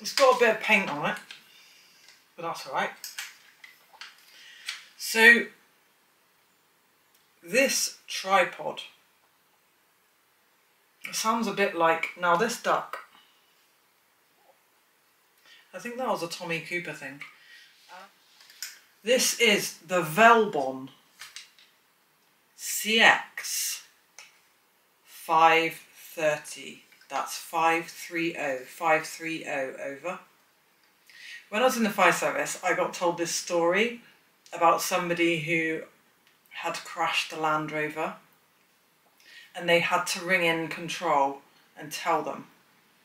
It's got a bit of paint on it, but that's alright. So this tripod, it sounds a bit like, now this duck, I think that was a Tommy Cooper thing. This is the Velbon CX530. That's 530 over. When I was in the fire service, I got told this story about somebody who had crashed the Land Rover, and they had to ring in control and tell them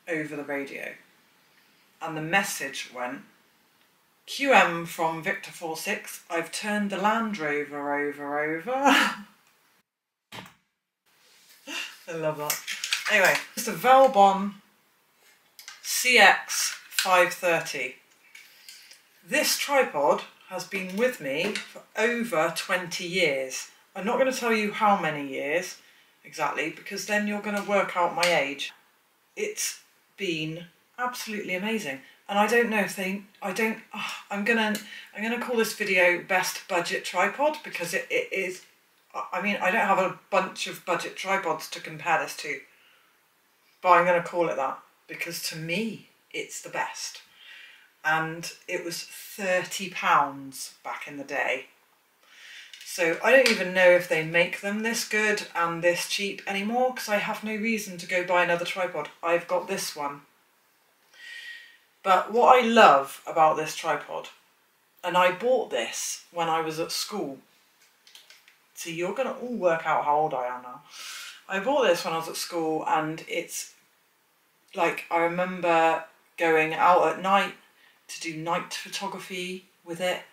over the radio. And the message went, QM from Victor 46, I've turned the Land Rover over. I love that. Anyway, it's the Velbon CX530. This tripod has been with me for over 20 years. I'm not going to tell you how many years exactly, because then you're going to work out my age. It's been absolutely amazing, and I don't know if they, I'm gonna call this video best budget tripod, because it is, I mean, I don't have a bunch of budget tripods to compare this to, but I'm gonna call it that because to me it's the best. And it was £30 back in the day, so I don't even know if they make them this good and this cheap anymore, because I have no reason to go buy another tripod. I've got this one. But what I love about this tripod, and I bought this when I was at school. See, you're going to all work out how old I am now. I bought this when I was at school, and it's like, I remember going out at night to do night photography with it.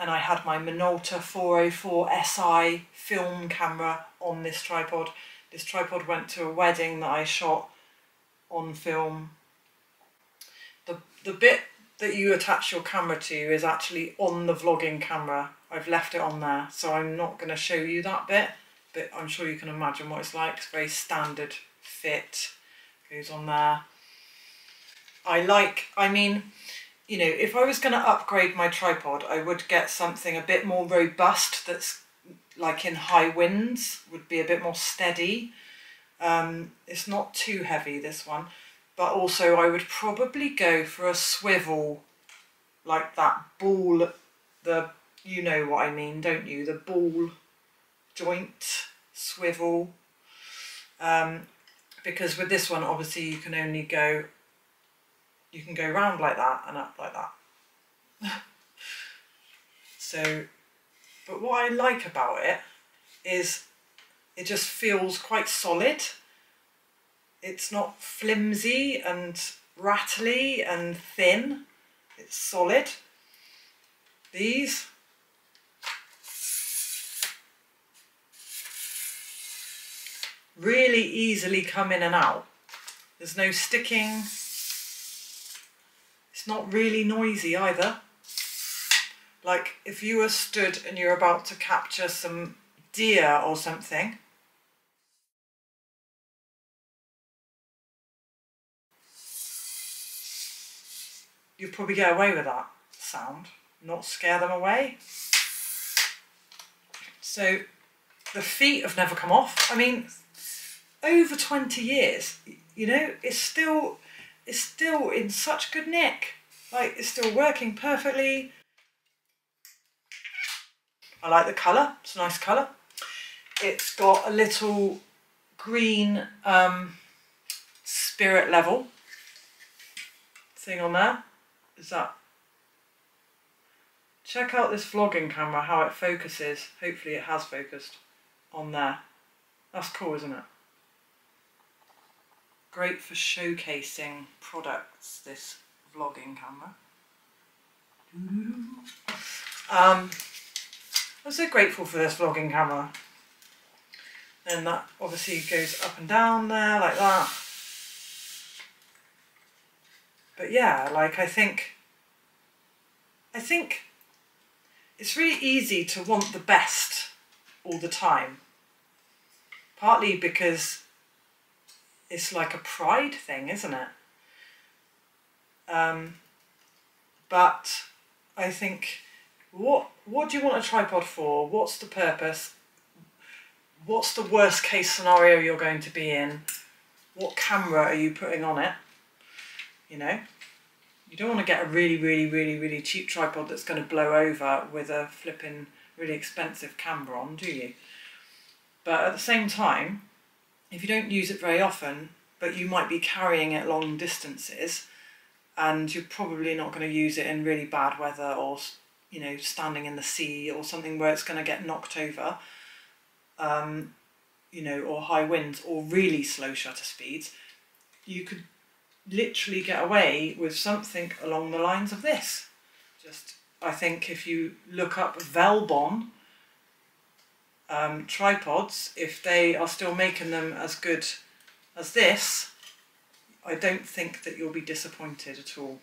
And I had my Minolta 404 SI film camera on this tripod. This tripod went to a wedding that I shot on film. The bit that you attach your camera to is actually on the vlogging camera. I've left it on there, so I'm not going to show you that bit, but I'm sure you can imagine what it's like. It's very standard fit, goes on there. I mean, you know, if I was going to upgrade my tripod, I would get something a bit more robust, that's like in high winds, would be a bit more steady. It's not too heavy, this one. But also I would probably go for a swivel, like that ball, the, you know what I mean, don't you? The ball joint swivel. Because with this one, obviously you can only go, you can go round like that and up like that. So, but what I like about it is it just feels quite solid. It's not flimsy and rattly and thin, it's solid. These, really easily come in and out. There's no sticking. It's not really noisy either. Like if you were stood and you're about to capture some deer or something, you'll probably get away with that sound, not scare them away. So the feet have never come off. I mean, over 20 years, you know, it's still in such good nick. Like, it's still working perfectly. I like the colour, it's a nice colour. It's got a little green spirit level thing on there. Is that? Check out this vlogging camera, how it focuses. Hopefully it has focused on there. That's cool, isn't it? Great for showcasing products, this vlogging camera. I'm so grateful for this vlogging camera. And that obviously goes up and down there like that. But yeah, like I think it's really easy to want the best all the time. Partly because it's like a pride thing, isn't it? But I think, what do you want a tripod for? What's the purpose? What's the worst case scenario you're going to be in? What camera are you putting on it? You know, you don't want to get a really cheap tripod that's going to blow over with a flipping really expensive camera on, do you? But at the same time, if you don't use it very often, but you might be carrying it long distances, and you're probably not going to use it in really bad weather, or, you know, standing in the sea or something where it's going to get knocked over, you know, or high winds or really slow shutter speeds, you could literally get away with something along the lines of this. Just, I think if you look up Velbon tripods, if they are still making them as good as this, I don't think that you'll be disappointed at all.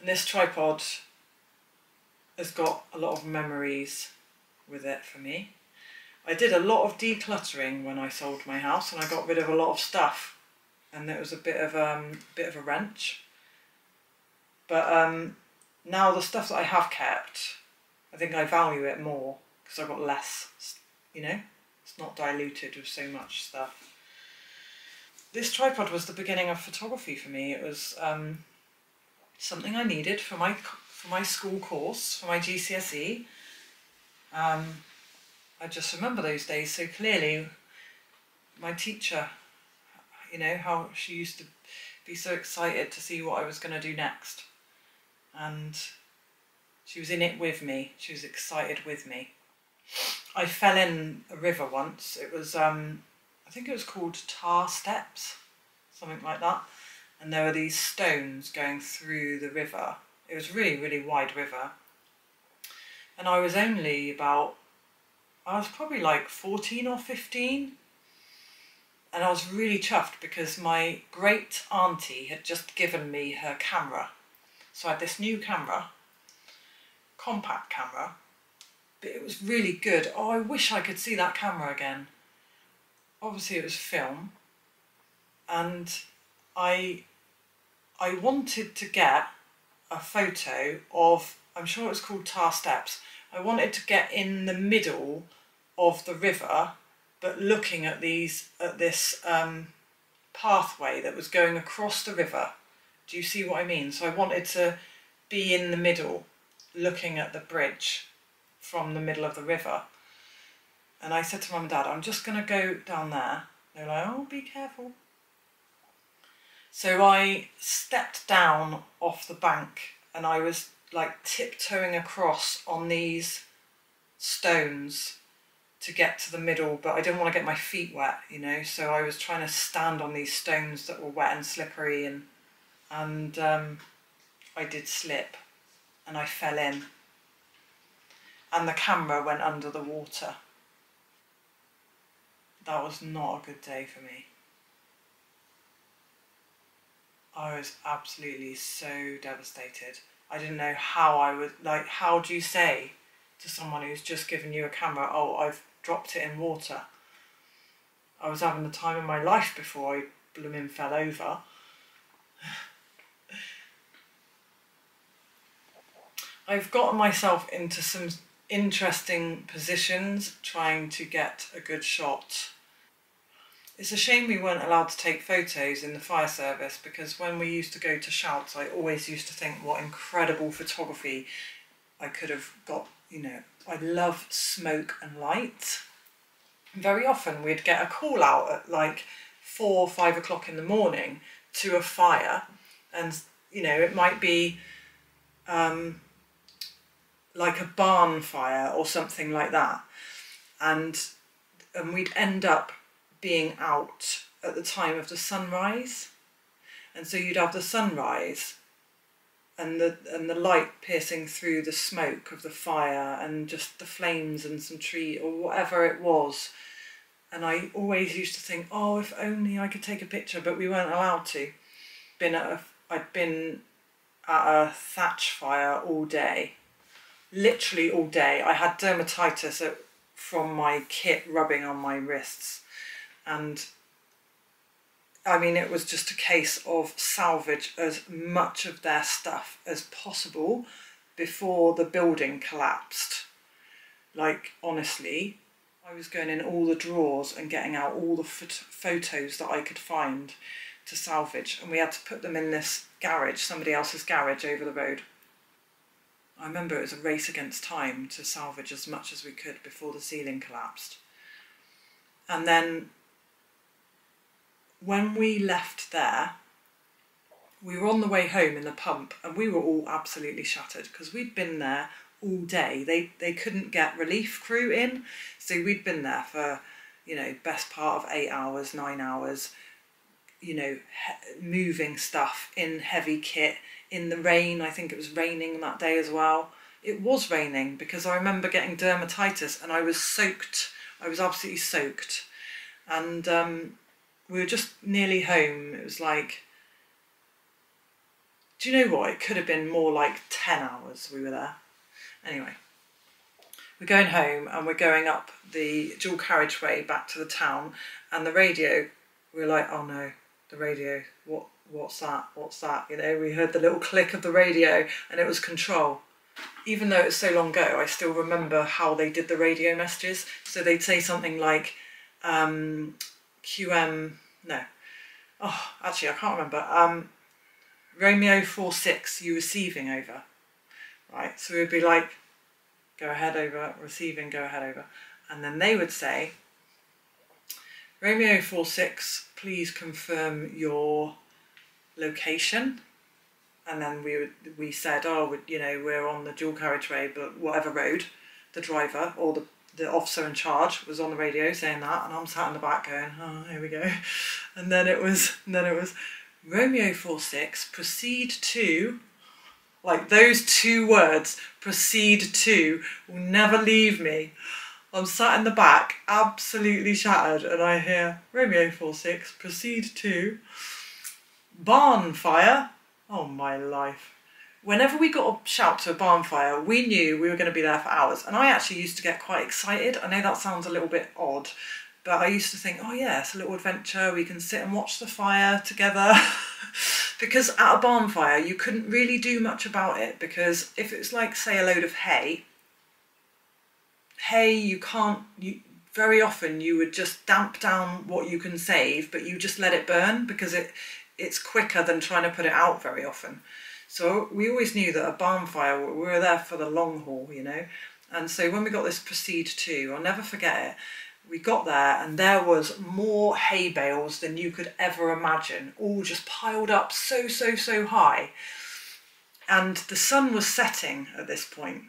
And this tripod has got a lot of memories with it for me. I did a lot of decluttering when I sold my house, and I got rid of a lot of stuff, and it was a bit of a wrench. But now the stuff that I have kept, I think I value it more because I've got less, you know, it's not diluted with so much stuff. This tripod was the beginning of photography for me. It was something I needed for my school course, for my GCSE. I just remember those days so clearly. My teacher, you know, how she used to be so excited to see what I was going to do next. And she was in it with me. She was excited with me. I fell in a river once. It was... I think it was called Tar Steps, something like that, and there were these stones going through the river. It was a really wide river, and I was only about, I was probably like 14 or 15, and I was really chuffed because my great auntie had just given me her camera. So I had this new camera, compact camera, but it was really good. Oh, I wish I could see that camera again. Obviously it was film, and I wanted to get a photo of, I'm sure it's called Tar Steps, I wanted to get in the middle of the river, but looking at this pathway that was going across the river. Do you see what I mean? So I wanted to be in the middle, looking at the bridge from the middle of the river. And I said to Mum and Dad, I'm just going to go down there. They're like, oh, be careful. So I stepped down off the bank, and I was like tiptoeing across on these stones to get to the middle, but I didn't want to get my feet wet, you know, so I was trying to stand on these stones that were wet and slippery, and I did slip, and I fell in, and the camera went under the water. That was not a good day for me. I was absolutely so devastated. I didn't know how I would, like, how do you say to someone who's just given you a camera, oh, I've dropped it in water? I was having the time of my life before I blooming fell over. I've gotten myself into some interesting positions trying to get a good shot. It's a shame we weren't allowed to take photos in the fire service, because when we used to go to shouts, I always used to think what incredible photography I could have got, you know. I love smoke and light. And very often we'd get a call out at like 4 or 5 o'clock in the morning to a fire, and, you know, it might be like a barn fire or something like that, and we'd end up being out at the time of the sunrise, and so you'd have the sunrise and the light piercing through the smoke of the fire and just the flames and some tree or whatever it was, and I always used to think, oh, if only I could take a picture, but we weren't allowed to. I'd been at a thatch fire all day. Literally all day. I had dermatitis from my kit rubbing on my wrists, and I mean, it was just a case of salvage as much of their stuff as possible before the building collapsed. Like, honestly, I was going in all the drawers and getting out all the photos that I could find to salvage, and we had to put them in this garage, somebody else's garage over the road. I remember it was a race against time to salvage as much as we could before the ceiling collapsed. And then when we left there, we were on the way home in the pump and we were all absolutely shattered because we'd been there all day. They couldn't get relief crew in, so we'd been there for, you know, best part of 8 hours, 9 hours, you know, moving stuff in heavy kit in the rain. I think it was raining that day as well. It was raining because I remember getting dermatitis and I was soaked. I was absolutely soaked. And we were just nearly home. It was like, do you know what? It could have been more like 10 hours we were there. Anyway, we're going home and we're going up the dual carriageway back to the town, and the radio, we were like, oh no, the radio, what's that? What's that? You know, we heard the little click of the radio and it was Control. Even though it's so long ago, I still remember how they did the radio messages. So they'd say something like, I can't remember. Romeo 46, you receiving over, right? So we'd be like, go ahead over, receiving, go ahead over. And then they would say, Romeo 46, please confirm your location. And then we said, oh, you know, we're on the dual carriageway, but whatever road. The driver or the officer in charge was on the radio saying that, and I'm sat in the back going, oh, here we go. And then it was Romeo 46, proceed to, like, those two words, proceed to, will never leave me. I'm sat in the back, absolutely shattered, and I hear Romeo 46, proceed to barn fire. Oh my life. Whenever we got a shout to a barn fire, we knew we were going to be there for hours. And I actually used to get quite excited. I know that sounds a little bit odd, but I used to think, oh yeah, it's a little adventure. We can sit and watch the fire together. Because at a barn fire, you couldn't really do much about it, because if it's like, say, a load of hay, you can't, very often you would just damp down what you can save, but you just let it burn because it's quicker than trying to put it out very often. So we always knew that a barn fire, we were there for the long haul, you know. And so when we got this proceed to, I'll never forget it. We got there and there was more hay bales than you could ever imagine, all just piled up so, so, so high. And the sun was setting at this point.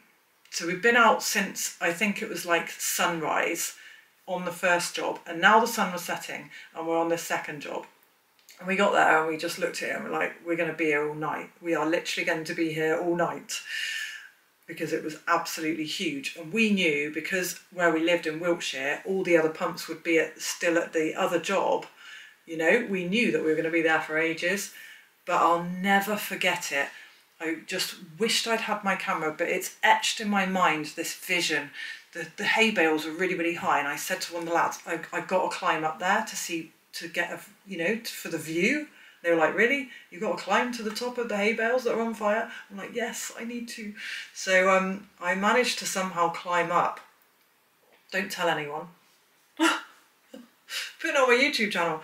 So we've been out since, I think it was like sunrise on the first job. And now the sun was setting and we're on the second job. And we got there and we just looked at it and we're like, we're going to be here all night. We are literally going to be here all night, because it was absolutely huge. And we knew, because where we lived in Wiltshire, all the other pumps would be still at the other job. You know, we knew that we were going to be there for ages, but I'll never forget it. I just wished I'd had my camera, but it's etched in my mind, this vision. The hay bales were really, really high. And I said to one of the lads, I've got to climb up there for the view. They were like, really? You've got to climb to the top of the hay bales that are on fire? I'm like, yes, I need to. So I managed to somehow climb up. Don't tell anyone. Put it on my YouTube channel.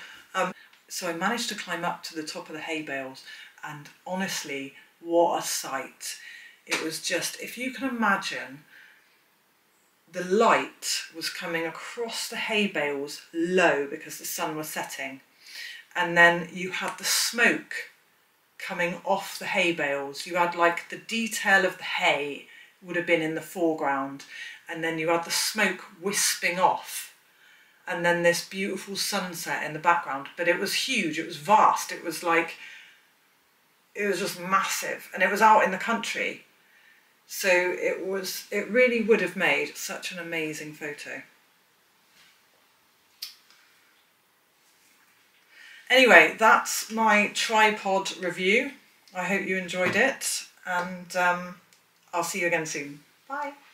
So I managed to climb up to the top of the hay bales, and honestly, what a sight. It was just, if you can imagine, the light was coming across the hay bales low because the sun was setting. And then you had the smoke coming off the hay bales. You had like the detail of the hay would have been in the foreground. And then you had the smoke wisping off. And then this beautiful sunset in the background. But it was huge. It was vast. It was like, it was just massive. And it was out in the country. So it really would have made such an amazing photo. Anyway, that's my tripod review. I hope you enjoyed it, and I'll see you again soon. Bye.